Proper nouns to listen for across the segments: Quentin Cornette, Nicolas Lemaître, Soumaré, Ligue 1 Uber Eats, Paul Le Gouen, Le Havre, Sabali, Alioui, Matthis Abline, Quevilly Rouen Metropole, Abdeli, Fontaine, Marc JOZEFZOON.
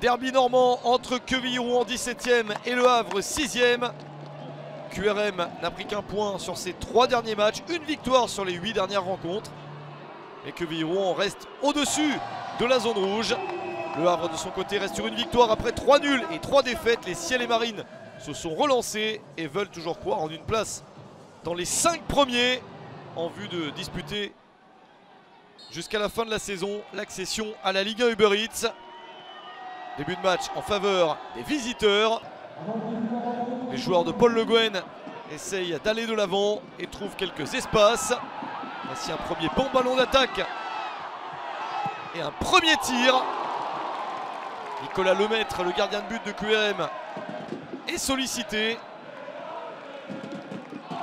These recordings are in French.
Derby normand entre Quevilly Rouen 17e et Le Havre 6e. QRM n'a pris qu'un point sur ses 3 derniers matchs, une victoire sur les 8 dernières rencontres. Et Quevilly Rouen reste au-dessus de la zone rouge. Le Havre de son côté reste sur une victoire après 3 nuls et 3 défaites. Les Ciels et Marines se sont relancés et veulent toujours croire en une place dans les 5 premiers en vue de disputer jusqu'à la fin de la saison l'accession à la Ligue 1 Uber Eats. Début de match en faveur des visiteurs. Les joueurs de Paul Le Gouen essayent d'aller de l'avant et trouvent quelques espaces. Voici un premier bon ballon d'attaque et un premier tir. Nicolas Lemaître, le gardien de but de QRM, est sollicité. Il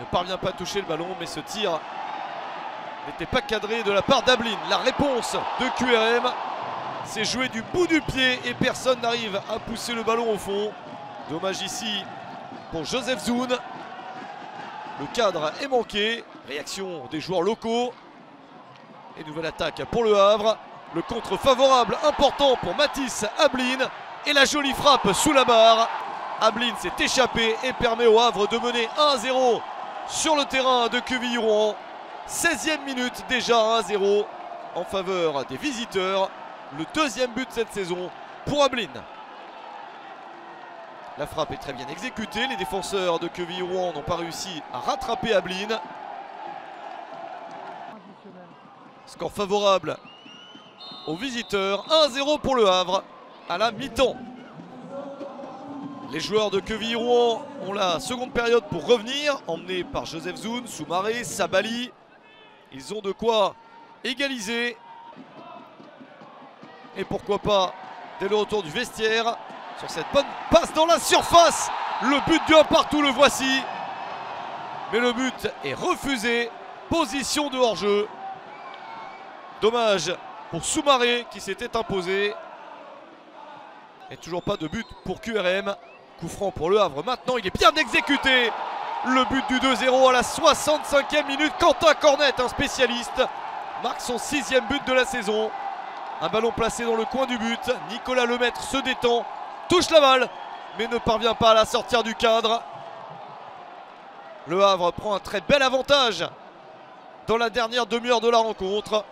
ne parvient pas à toucher le ballon, mais ce tir n'était pas cadré de la part d'Abline. La réponse de QRM s'est jouée du bout du pied et personne n'arrive à pousser le ballon au fond. Dommage ici pour Jozefzoon. Le cadre est manqué. Réaction des joueurs locaux. Et nouvelle attaque pour Le Havre. Le contre favorable important pour Matthis Abline. Et la jolie frappe sous la barre. Abline s'est échappé et permet au Havre de mener 1-0 sur le terrain de Quevilly Rouen. 16e minute, déjà 1-0 en faveur des visiteurs. Le 2e but de cette saison pour Abline. La frappe est très bien exécutée. Les défenseurs de Quevilly Rouen n'ont pas réussi à rattraper Abline. Score favorable aux visiteurs. 1-0 pour Le Havre à la mi-temps. Les joueurs de Quevilly Rouen ont la seconde période pour revenir, emmenés par Jozefzoon, Soumaré, Sabali. Ils ont de quoi égaliser. Et pourquoi pas, dès le retour du vestiaire, sur cette bonne passe dans la surface, le but du 1-1, le voici. Mais le but est refusé, position de hors-jeu. Dommage pour Soumaré qui s'était imposé. Et toujours pas de but pour QRM. Coup franc pour Le Havre maintenant, il est bien exécuté. Le but du 2-0 à la 65e minute. Quentin Cornette, un spécialiste, marque son 6e but de la saison. Un ballon placé dans le coin du but. Nicolas Lemaître se détend, touche la balle, mais ne parvient pas à la sortir du cadre. Le Havre prend un très bel avantage dans la dernière demi-heure de la rencontre.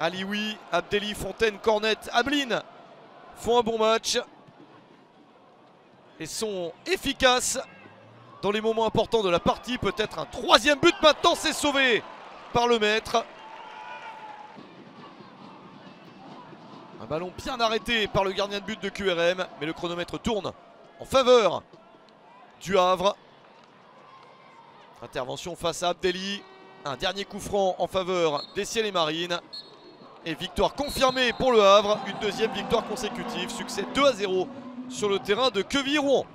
Alioui, Abdeli, Fontaine, Cornette, Abline font un bon match et sont efficaces dans les moments importants de la partie. Peut-être un 3e but maintenant, c'est sauvé par Lemaître. Un ballon bien arrêté par le gardien de but de QRM, mais le chronomètre tourne en faveur du Havre. Intervention face à Abdeli, un dernier coup franc en faveur des Ciels et Marines. Et victoire confirmée pour Le Havre, une 2e victoire consécutive, succès 2-0 sur le terrain de Quevilly Rouen.